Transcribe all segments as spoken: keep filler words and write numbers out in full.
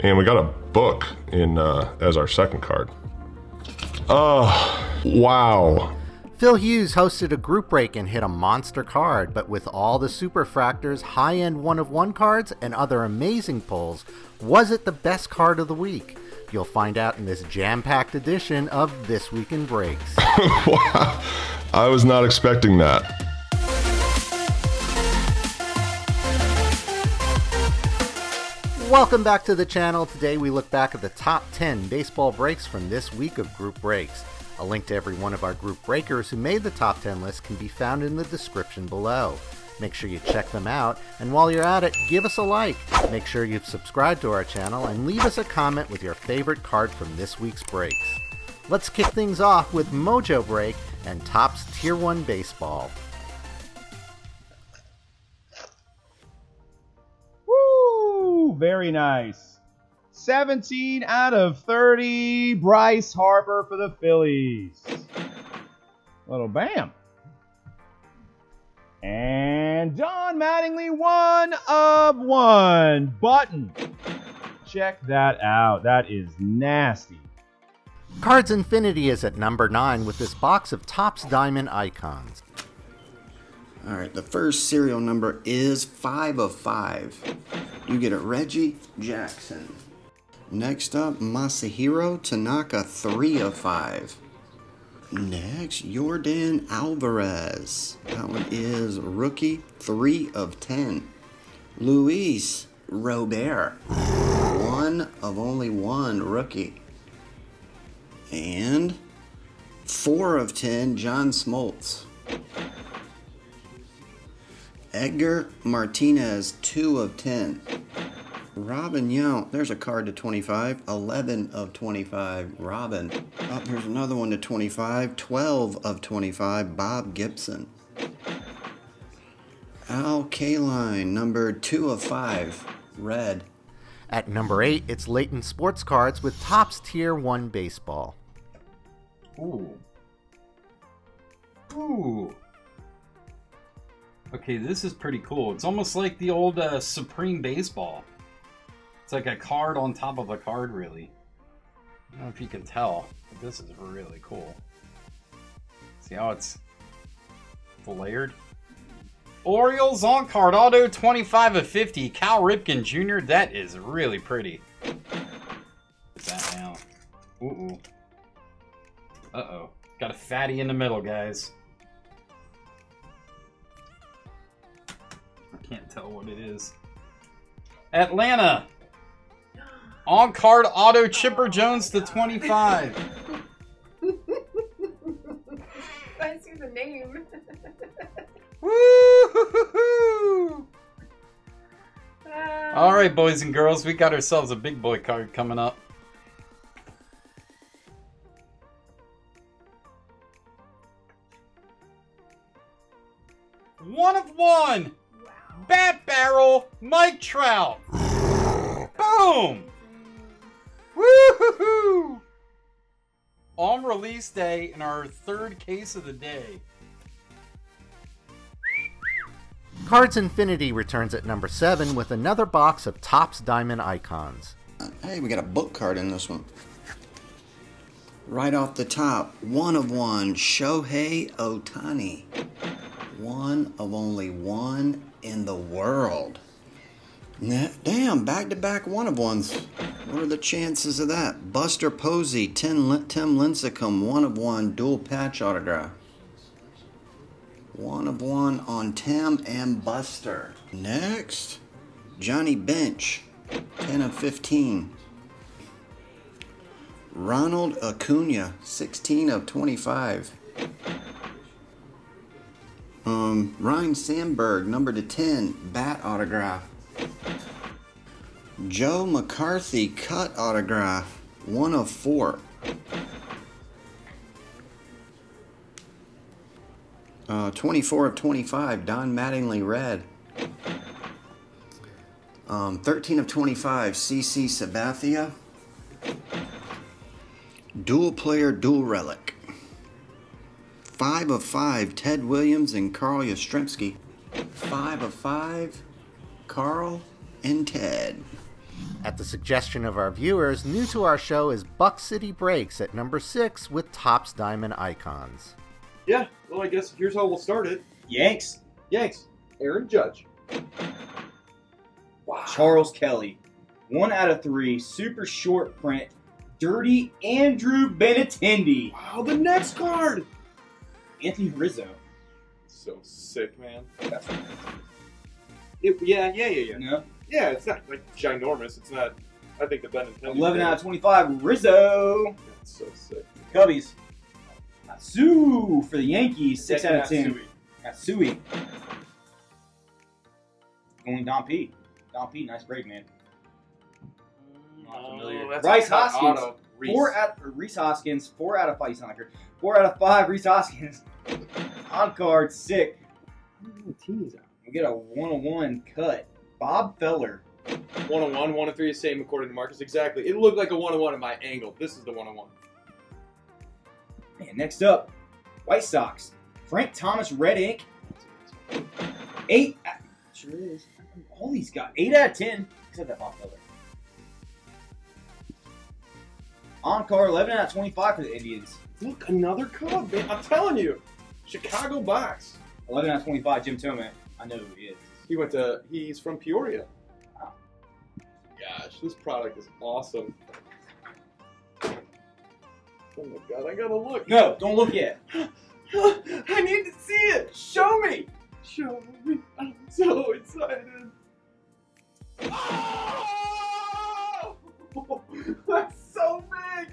And we got a book in uh, as our second card. Oh, wow. Phil Hughes hosted a group break and hit a monster card, but with all the Super Fractors, high-end one-of-one cards, and other amazing pulls, was it the best card of the week? You'll find out in this jam-packed edition of This Week in Breaks. Wow. I was not expecting that. Welcome back to the channel. Today we look back at the top ten baseball breaks from this week of group breaks. A link to every one of our group breakers who made the top ten list can be found in the description below. Make sure you check them out, and while you're at it, give us a like. Make sure you've subscribed to our channel and leave us a comment with your favorite card from this week's breaks. Let's kick things off with Mojo Break and Topps Tier one Baseball. Woo! Very nice. seventeen out of thirty, Bryce Harper for the Phillies. Little bam. And John Mattingly, one of one. Button. Check that out. That is nasty. Cards Infinity is at number nine with this box of Topps Diamond Icons. All right, the first serial number is five of five. You get a Reggie Jackson. Next up, Masahiro Tanaka, three of five. Next, Jordan Alvarez. That one is rookie, three of ten. Luis Robert, one of only one rookie. And four of ten, John Smoltz. Edgar Martinez, two of ten. Robin Yount, there's a card to twenty-five, eleven of twenty-five, Robin. Oh, here's another one to twenty-five, twelve of twenty-five, Bob Gibson. Al Kaline, number two of five, red. At number eight, it's Layton Sports Cards with Topps Tier one Baseball. Ooh. Ooh. Okay, this is pretty cool. It's almost like the old uh, Supreme Baseball. It's like a card on top of a card, really. I don't know if you can tell, but this is really cool. See how it's layered? Orioles on card auto, twenty-five of fifty. Cal Ripken Junior That is really pretty. Put that down. Ooh. Uh-oh. Got a fatty in the middle, guys. I can't tell what it is. Atlanta. On card auto, Chipper Jones to twenty-five. I see the name. Woo-hoo-hoo-hoo. Uh, All right, boys and girls, we got ourselves a big boy card coming up. One of one. Wow. Bat barrel, Mike Trout. Boom! Woo-hoo-hoo! On release day, in our third case of the day. Cards Infinity returns at number seven with another box of Topps Diamond Icons. Hey, we got a book card in this one. Right off the top, one of one, Shohei Ohtani. One of only one in the world. Damn, back-to-back one-of-ones. What are the chances of that? Buster Posey, Tim, Tim Lincecum, one-of-one, dual patch autograph. One-of-one on Tim and Buster. Next, Johnny Bench, ten of fifteen. Ronald Acuna, sixteen of twenty-five. Um, Ryan Sandberg, number to ten, bat autograph. Joe McCarthy, cut autograph, one of four. Uh, twenty-four of twenty-five, Don Mattingly, red. Um, thirteen of twenty-five, C C Sabathia. Dual player, dual relic. five of five, Ted Williams and Carl Yastrzemski. five of five, Carl and Ted. At the suggestion of our viewers, new to our show is Buck City Breaks at number six with Topps Diamond Icons. Yeah, well, I guess here's how we'll start it. Yanks. Yanks. Aaron Judge. Wow. Charles Kelly. One out of three. Super short print. Dirty Andrew Benintendi. Wow, the next card. Anthony Rizzo. So sick, man. That's what it, yeah, yeah, yeah, yeah. No? Yeah, it's not like ginormous. It's not. I think the Benintendi. Eleven out of twenty-five. Rizzo. That's so sick. Cubbies. Sue for the Yankees. Six out of ten. Matsui. Going Don P. Don P. Nice break, man. Not familiar. Oh, Bryce Hoskins. Auto. Four out. Reese Hoskins. Four out of five. He's not here. Four out of five. Reese Hoskins. On card. Sick. We get a one-on-one cut. Bob Feller. one-on-one. One of three is same according to Marcus. Exactly. It looked like a one-on-one at my angle. This is the one-on-one. Man, next up, White Sox. Frank Thomas, red ink. Eight. Sure is. All these guys. Eight out of ten. Except that Bob Feller. On card, eleven out of twenty-five for the Indians. Look, another card, man. I'm telling you, Chicago box. Eleven out of twenty-five. Jim Thome. I know who he is. He went to. He's from Peoria. Wow. Gosh, this product is awesome. Oh my god, I gotta look. No, don't look yet. I need to see it. Show me. Show me. I'm so excited. Oh! That's so big.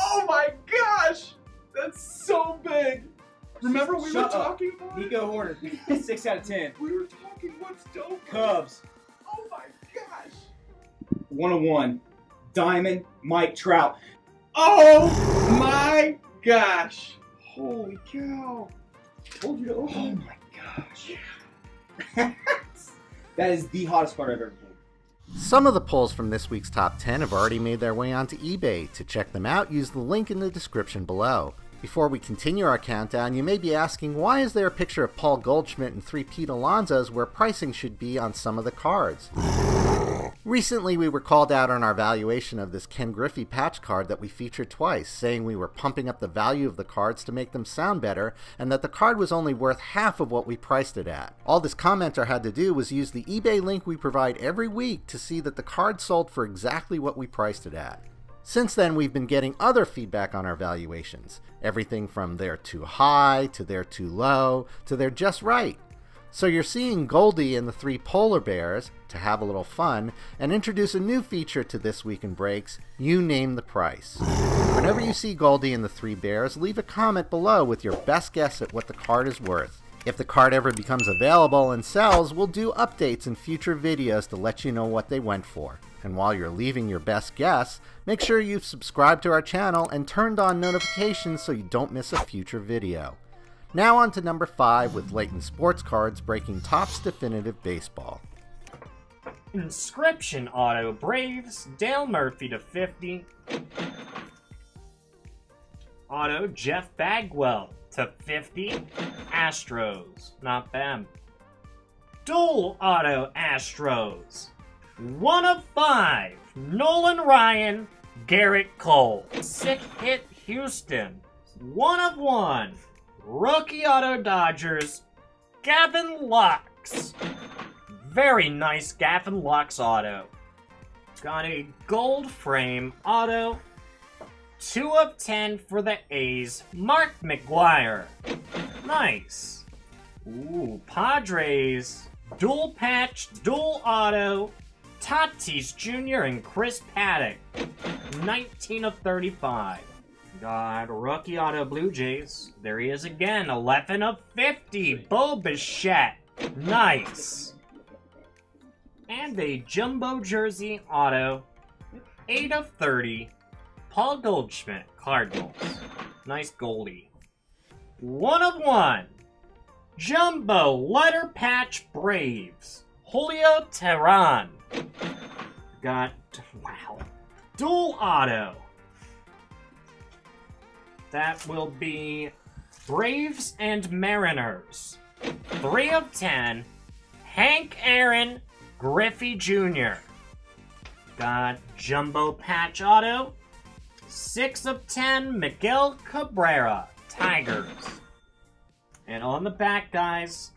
Oh my gosh. That's so big. Remember we Shut were talking up. about it? Nico Horner. Six out of ten. We were talking what's dope. Cubs. Oh my gosh. one oh one. Diamond Mike Trout. Oh my gosh! Holy cow! Told you to open. Oh my gosh! Yeah. That is the hottest part I've ever played. Some of the pulls from this week's top ten have already made their way onto eBay. To check them out, use the link in the description below. Before we continue our countdown, you may be asking why is there a picture of Paul Goldschmidt and three Pete Alonso's where pricing should be on some of the cards? Recently, we were called out on our valuation of this Ken Griffey patch card that we featured twice, saying we were pumping up the value of the cards to make them sound better, and that the card was only worth half of what we priced it at. All this commenter had to do was use the eBay link we provide every week to see that the card sold for exactly what we priced it at. Since then, we've been getting other feedback on our valuations. Everything from they're too high, to they're too low, to they're just right. So you're seeing Goldie and the three polar bears, to have a little fun, and introduce a new feature to This Week in Breaks, You Name the Price. Whenever you see Goldie and the three bears, leave a comment below with your best guess at what the card is worth. If the card ever becomes available and sells, we'll do updates in future videos to let you know what they went for. And while you're leaving your best guess, make sure you've subscribed to our channel and turned on notifications so you don't miss a future video. Now on to number five with Layton Sports Cards breaking Topps Definitive Baseball. Inscription Auto Braves, Dale Murphy to fifty. Auto Jeff Bagwell to fifty. Astros, not them. Dual Auto Astros. One of five, Nolan Ryan, Garrett Cole. Sick hit Houston. One of one. Rookie Auto Dodgers, Gavin Lux. Very nice Gavin Lux auto. Got a gold frame auto. Two of ten for the A's, Mark McGuire. Nice. Ooh, Padres, dual patch, dual auto. Tatis Junior and Chris Paddock. nineteen of thirty-five. Got rookie auto Blue Jays. There he is again. eleven of fifty. Bo Bichette. Nice. And a jumbo jersey auto. eight of thirty. Paul Goldschmidt, Cardinals. Nice Goldie. one of one. Jumbo letter patch Braves. Julio Teheran. Got, wow. Dual auto. That will be Braves and Mariners. three of ten. Hank Aaron, Griffey Junior Got Jumbo Patch Auto. six of ten, Miguel Cabrera, Tigers. And on the back, guys,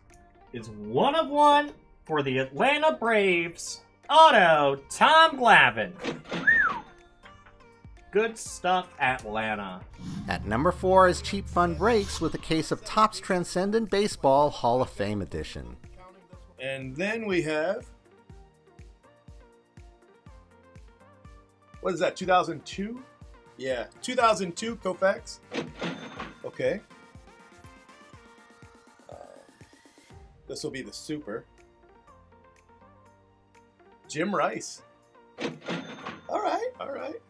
is one of one for the Atlanta Braves, auto, Tom Glavine. Good stuff, Atlanta. At number four is Cheap Fun Breaks with a case of Topps Transcendent Baseball Hall of Fame Edition. And then we have... What is that, two thousand two? Yeah, two thousand two, Koufax. Okay. Uh, this will be the Super. Jim Rice. All right, all right.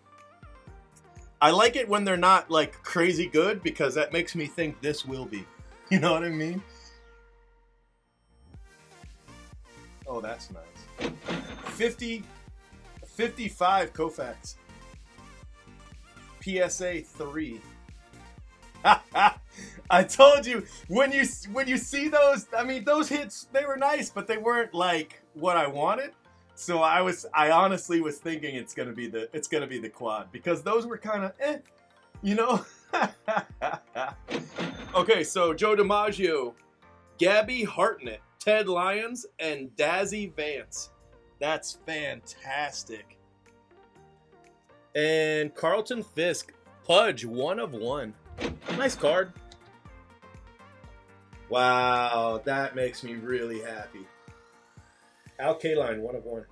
I like it when they're not, like, crazy good because that makes me think this will be. You know what I mean? Oh, that's nice. fifty, fifty-five, Koufax. P S A three. I told you when you when you see those, I mean, those hits, they were nice, but they weren't like what I wanted. So I was I honestly was thinking it's gonna be the it's gonna be the quad because those were kind of eh, you know. Okay, so Joe DiMaggio, Gabby Hartnett, Ted Lyons, and Dazzy Vance. That's fantastic. And Carlton Fisk, Pudge, one of one. Nice card. Wow, that makes me really happy. Al Kaline, one of one.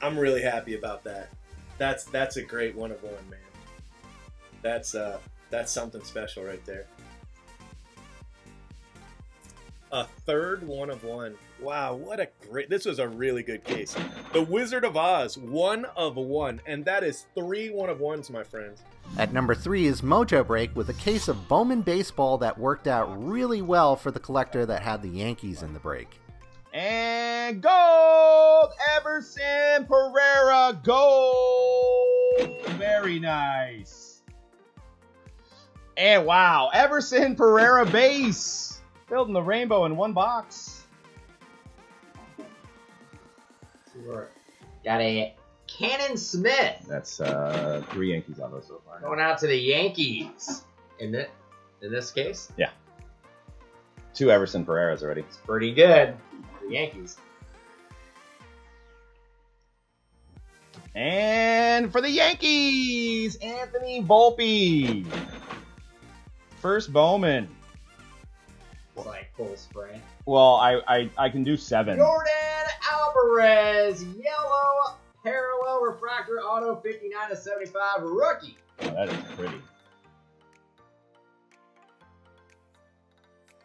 I'm really happy about that. That's that's a great one of one, man. That's uh that's something special right there. A third one of one. Wow, what a great... This was a really good case. The Wizard of Oz, one of one. And that is three one of ones, my friends. At number three is Mojo Break with a case of Bowman Baseball that worked out really well for the collector that had the Yankees in the break. And gold! Everson Pereira, gold! Very nice. And wow, Everson Pereira base. Building the rainbow in one box. Sure. Got a Cannon Smith. That's uh, three Yankees on those so far. Going out to the Yankees. In, the, in this case? Yeah. Two Everson Pereiras already. It's pretty good. The Yankees. And for the Yankees, Anthony Volpe. First Bowman. Like full spray. Well, I, I I can do seven. Jordan Alvarez, yellow parallel refractor auto, fifty-nine of seventy-five, rookie. Oh, that is pretty.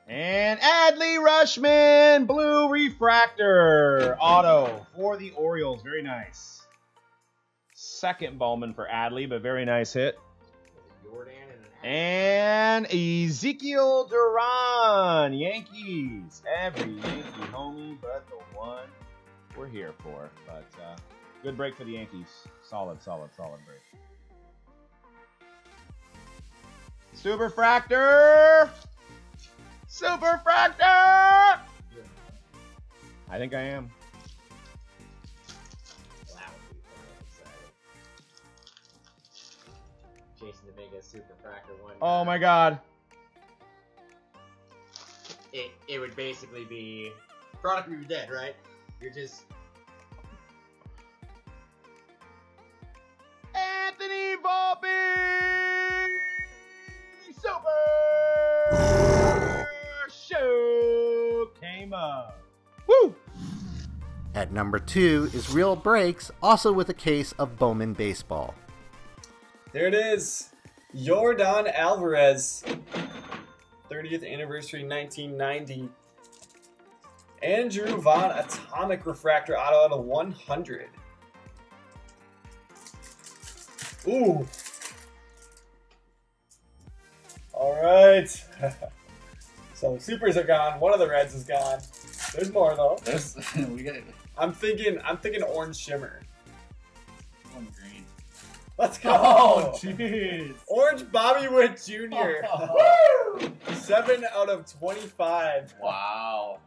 And Adley Rushman, blue refractor auto for the Orioles. Very nice. Second Bowman for Adley, but very nice hit. Jordan. And Ezekiel Duran, Yankees. Every Yankee homie but the one we're here for. But uh, good break for the Yankees. Solid, solid, solid break. Super Fractor! Super Fractor! I think I am. Jason to make a Super Fractor one. Oh my god. It, it would basically be product of your dead, right? You're just... Anthony Volpe! Super! Show! Came up. Woo! At number two is Real Breaks, also with a case of Bowman Baseball. There it is, Jordan Alvarez, thirtieth anniversary, nineteen ninety. Andrew Vaughn, Atomic Refractor Auto out of one hundred. Ooh. All right. So the supers are gone. One of the reds is gone. There's more though. There's, we got it. I'm thinking. I'm thinking orange shimmer. One green. Let's go. Oh, jeez. Orange Bobby Witt Junior Oh. Woo! seven out of twenty-five. Wow.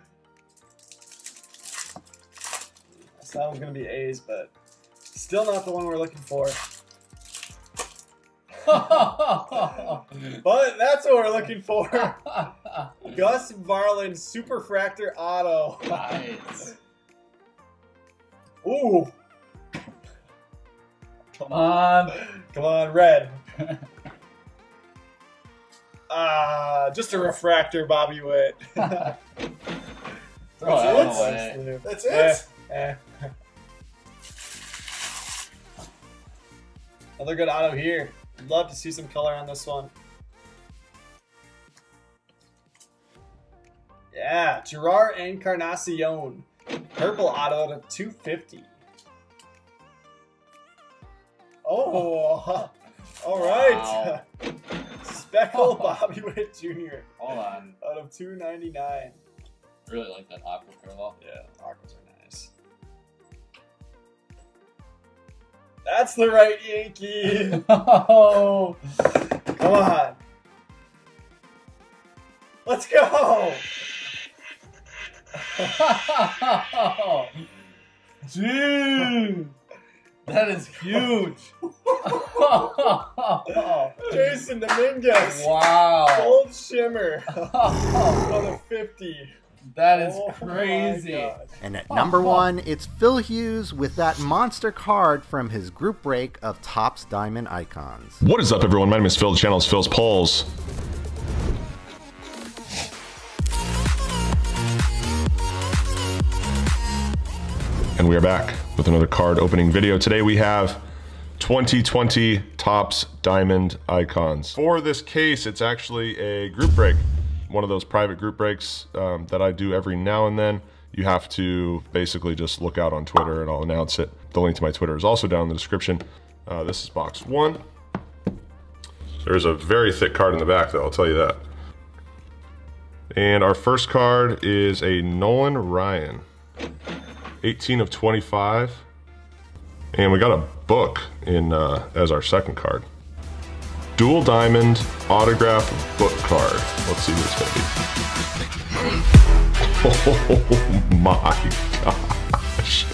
That one's going to be A's, but still not the one we're looking for. But that's what we're looking for. Gus Varland Super Fractor Auto. Nice. Ooh. Come on. Come on, red. Ah, uh, just a refractor, Bobby Witt. That's it. Away. That's it. Eh, eh. Another good auto here. I'd love to see some color on this one. Yeah, Gerard Encarnacion. Purple auto to two fifty. Oh, all right. Wow. Speckle Bobby Witt Junior Hold on. Out of two ninety-nine. Really like that aqua parallel. Yeah, aquas are nice. That's the right Yankee. Oh, come on. Let's go. Dude, that is huge. Jason Dominguez. Wow. Gold shimmer. Another fifty. That is oh crazy. And at number one, it's Phil Hughes with that monster card from his group break of Topps Diamond Icons. What is up, everyone? My name is Phil. The channel is Phil's Pulls. And we are back with another card opening video. Today we have twenty twenty Topps Diamond Icons. For this case, it's actually a group break. One of those private group breaks um, that I do every now and then. You have to basically just look out on Twitter and I'll announce it. The link to my Twitter is also down in the description. Uh, this is box one. There's a very thick card in the back though, I'll tell you that. And our first card is a Nolan Ryan. eighteen of twenty-five. And we got a book in uh, as our second card. Dual Diamond Autograph Book Card. Let's see what it's going to be. Oh my gosh.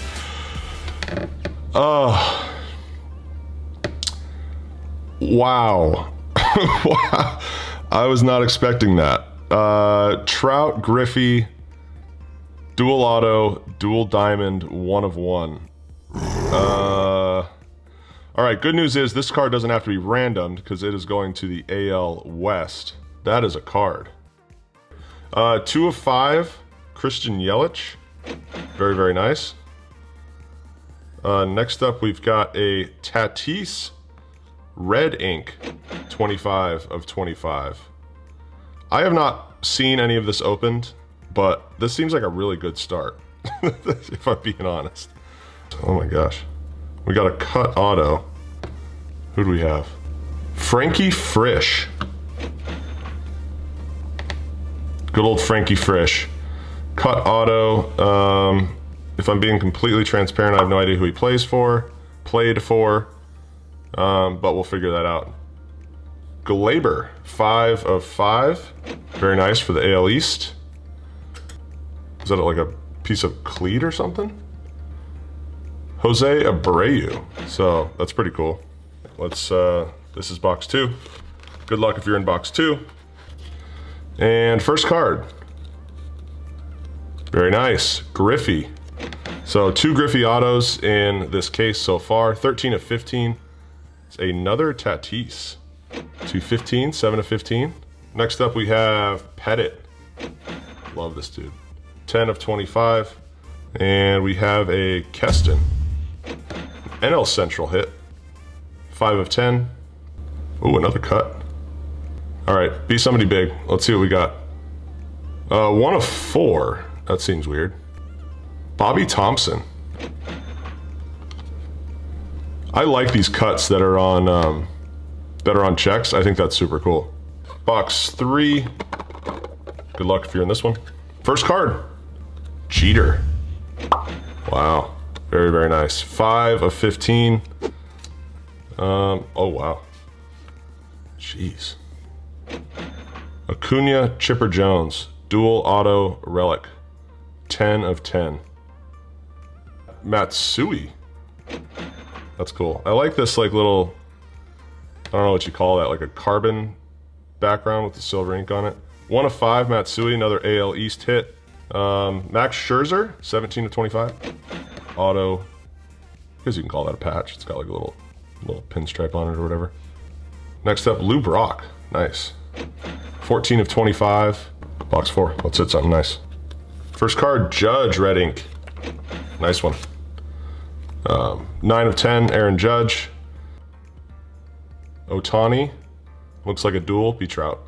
Oh. Wow. Wow. I was not expecting that. Uh, Trout, Griffey, Dual Auto, Dual Diamond, one of one. Uh... All right, good news is this card doesn't have to be randomed because it is going to the A L West. That is a card. Uh, two of five, Christian Yelich. Very, very nice. Uh, next up, we've got a Tatis Red Ink, twenty-five of twenty-five. I have not seen any of this opened, but this seems like a really good start, if I'm being honest. Oh my gosh. We got a cut auto. Who do we have? Frankie Frisch. Good old Frankie Frisch. Cut auto. Um, if I'm being completely transparent, I have no idea who he plays for, played for, um, but we'll figure that out. Glaber, five of five. Very nice for the A L East. Is that like a piece of cleat or something? Jose Abreu, so that's pretty cool. Let's, uh, this is box two. Good luck if you're in box two. And first card. Very nice, Griffey. So two Griffey autos in this case so far, thirteen of fifteen. It's another Tatis. two fifteen, seven of fifteen. Next up we have Pettit. Love this dude. ten of twenty-five. And we have a Keston. N L Central hit, five of ten. Ooh, another cut. All right, be somebody big. Let's see what we got. Uh, one of four, that seems weird. Bobby Thompson. I like these cuts that are on, um, that are on checks. I think that's super cool. Box three, good luck if you're in this one. First card, Jeter. Wow. Very, very nice. five of fifteen. Um, oh, wow. Jeez. Acuna, Chipper Jones. Dual auto relic. ten of ten. Matsui. That's cool. I like this like little, I don't know what you call that, like a carbon background with the silver ink on it. One of five, Matsui, another A L East hit. Um, Max Scherzer, seventeen to twenty-five. Auto, I guess you can call that a patch. It's got like a little, little pinstripe on it or whatever. Next up, Lou Brock, nice. fourteen of twenty-five, box four. Let's hit something nice. First card, Judge, red ink. Nice one. Um, nine of ten, Aaron Judge. Ohtani, looks like a duel, B. Trout.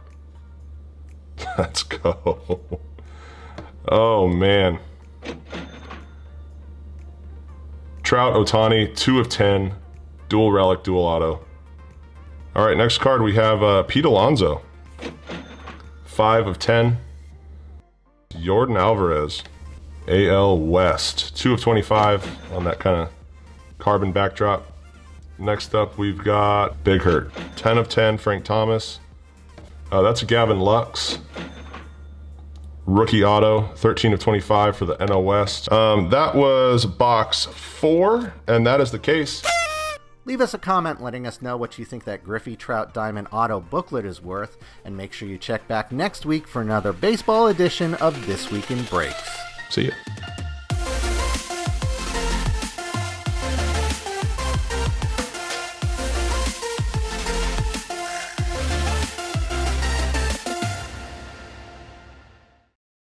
Let's go. Oh man. Trout, Ohtani, two of ten, dual relic, dual auto. All right, next card we have uh, Pete Alonso. five of ten. Jordan Alvarez. A L West. two of twenty-five on that kind of carbon backdrop. Next up, we've got Big Hurt. ten of ten, Frank Thomas. Uh, that's a Gavin Lux. Rookie auto, thirteen of twenty-five for the N L West. Um, that was box four, and that is the case. Leave us a comment letting us know what you think that Griffey Trout Diamond Auto booklet is worth, and make sure you check back next week for another baseball edition of This Week in Breaks. See ya.